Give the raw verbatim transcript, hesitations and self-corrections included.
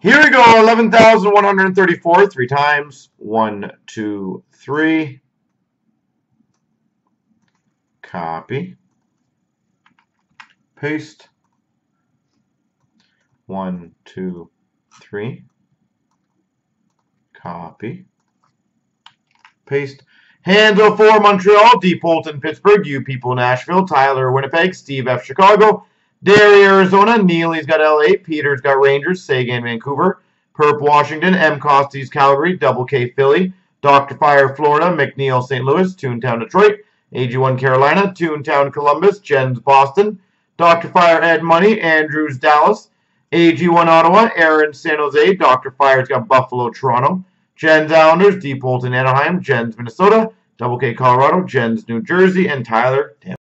Here we go, eleven thousand one hundred thirty-four, three times, one, two, three, copy, paste, one, two, three, copy, paste. Handle for Montreal, D. Polton, Pittsburgh, you people, Nashville, Tyler, Winnipeg, Steve F. Chicago, Derry, Arizona, Neely's got L A, Peter's got Rangers, Sagan, Vancouver, Perp, Washington, M. Costis, Calgary, Double K, Philly, Doctor Fire, Florida, McNeil, Saint Louis, Toontown, Detroit, A G one, Carolina, Toontown, Columbus, Jens, Boston, Doctor Fire, Ed Money, Andrews, Dallas, A G one, Ottawa, Aaron, San Jose, Doctor Fire's got Buffalo, Toronto, Jens, Islanders, D. Polton, Anaheim, Jens, Minnesota, Double K, Colorado, Jens, New Jersey, and Tyler, Tampa.